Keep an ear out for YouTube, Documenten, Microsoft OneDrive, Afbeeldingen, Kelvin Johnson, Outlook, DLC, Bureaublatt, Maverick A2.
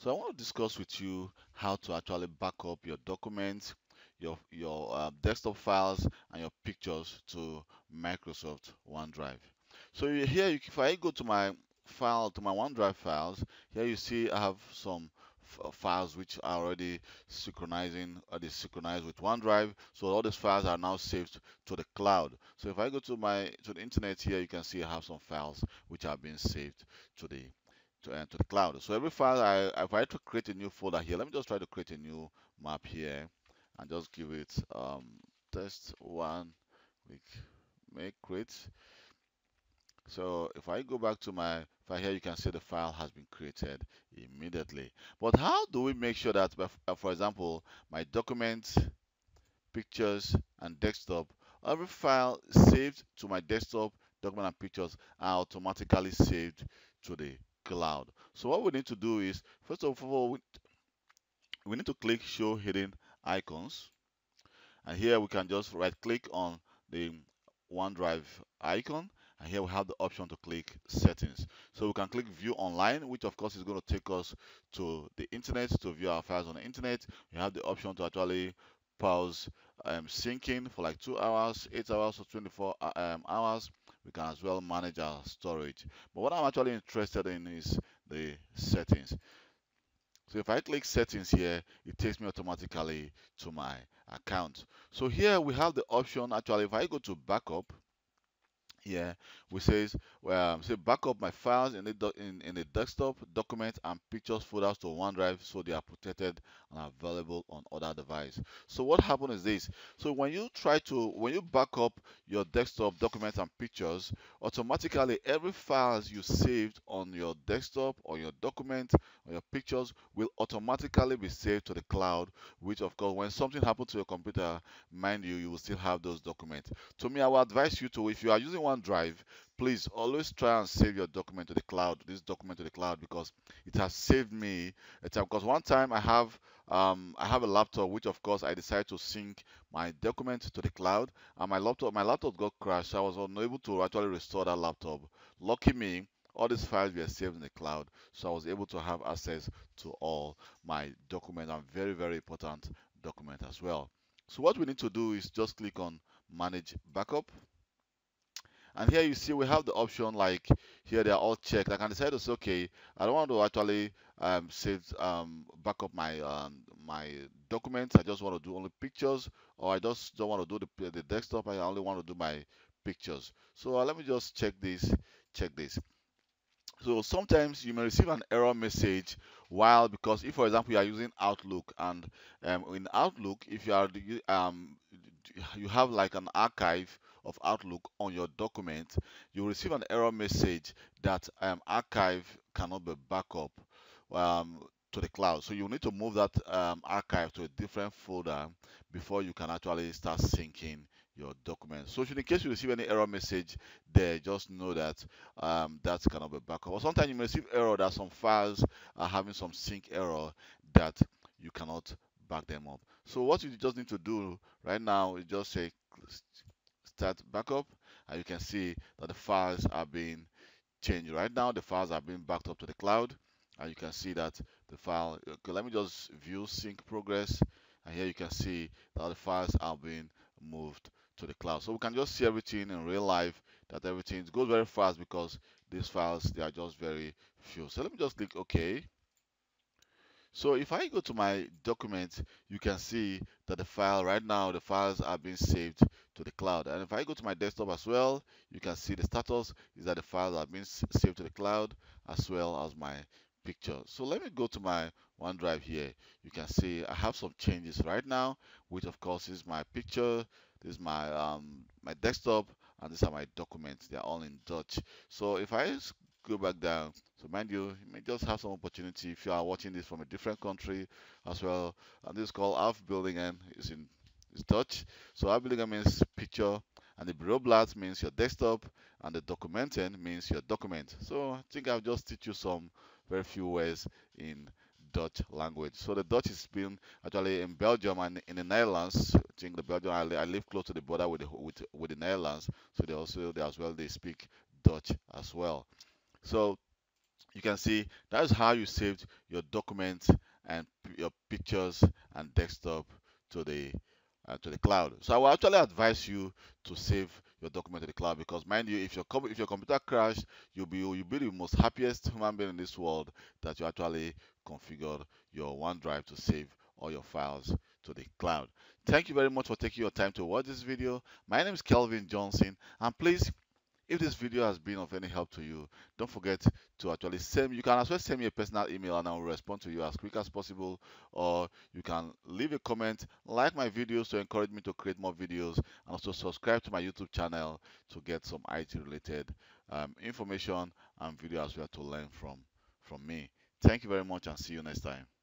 So I want to discuss with you how to actually back up your documents, your desktop files and your pictures to Microsoft OneDrive. So here, if I go to my file, to my OneDrive files, here you see I have some files which are already synchronized with OneDrive. So all these files are now saved to the cloud. So if I go to the internet here, you can see I have some files which have been saved to the cloud. So every file, if I try to create a new folder here, let me just try to create a new map here and just give it test one click make create. So if I go back to my file here, you can see the file has been created immediately. But how do we make sure that, for example, my documents, pictures, and desktop, every file saved to my desktop, document, and pictures are automatically saved to the cloud? So what we need to do is, first of all, we need to click Show Hidden Icons. And here we can just right-click on the OneDrive icon. And here we have the option to click Settings. So we can click View Online, which of course is going to take us to the internet to view our files on the internet. We have the option to actually pause syncing for like 2 hours, 8 hours, or 24 hours. We can as well manage our storage. But what I'm actually interested in is the settings. So if I click Settings here, it takes me automatically to my account. So here we have the option, actually, if I go to Backup, here we say backup my files in the desktop, document, and pictures folders to OneDrive so they are protected and available on other devices. So what happened is this: so when you back up your desktop, documents, and pictures, automatically every files you saved on your desktop or your document or your pictures will automatically be saved to the cloud. Which of course, when something happens to your computer, mind you, you will still have those documents. To me, I will advise you to, if you are using OneDrive, please always try and save your document to the cloud, this document to the cloud, because it has saved me a time. Because one time I have a laptop which of course I decided to sync my document to the cloud, and my laptop got crashed, so I was unable to actually restore that laptop. Lucky me, all these files were saved in the cloud, so I was able to have access to all my documents, and very, very important document as well. So what we need to do is just click on Manage Backup. And here you see we have the option, like here they are all checked. I can decide to say, okay, I don't want to actually back up my my documents. I just want to do only pictures, or I just don't want to do the desktop. I only want to do my pictures. So let me just check this. So sometimes you may receive an error message because if, for example, you are using Outlook, and in Outlook, if you are you have like an archive of Outlook on your document, you receive an error message that archive cannot be backed up to the cloud. So you need to move that archive to a different folder before you can actually start syncing your document. So in case you receive any error message there, just know that that cannot be backed up. Or sometimes you may receive error that some files are having some sync error that you cannot back them up. So what you just need to do right now is just say Start Backup, and you can see that the files are being changed. Right now the files are being backed up to the cloud, and you can see that the file, okay, let me just view sync progress, and here you can see that the files are being moved to the cloud. So we can just see everything in real life, that everything goes very fast because these files, they are just very few. So let me just click OK. So if I go to my document, you can see that the file, right now the files are being saved to the cloud. And if I go to my desktop as well, you can see the status is that the files are being saved to the cloud, as well as my picture. So let me go to my OneDrive here. You can see I have some changes right now, which of course is my picture, this is my my desktop, and these are my documents. They are all in Dutch. So if I go back down, so mind you, you may just have some opportunity if you are watching this from a different country as well. And this is called Afbeeldingen, is Dutch. So Afbeeldingen means picture, and the Bureaublatt means your desktop, and the Documenten means your document. So I think I'll just teach you some very few words in Dutch language. So the Dutch is being actually in Belgium and in the Netherlands. I think the Belgium, I live close to the border with the Netherlands, so they also, they as well, they speak Dutch as well. So you can see that is how you saved your documents and your pictures and desktop to the cloud. So I will actually advise you to save your document to the cloud, because mind you, if your computer crashed, you'll be the most happiest human being in this world that you actually configured your OneDrive to save all your files to the cloud. Thank you very much for taking your time to watch this video. My name is Kelvin Johnson, and please, if this video has been of any help to you, don't forget to actually send me. You can as well send me a personal email and I will respond to you as quick as possible. Or you can leave a comment, like my videos to encourage me to create more videos, and also subscribe to my YouTube channel to get some IT related information and video as well to learn from me. Thank you very much and see you next time.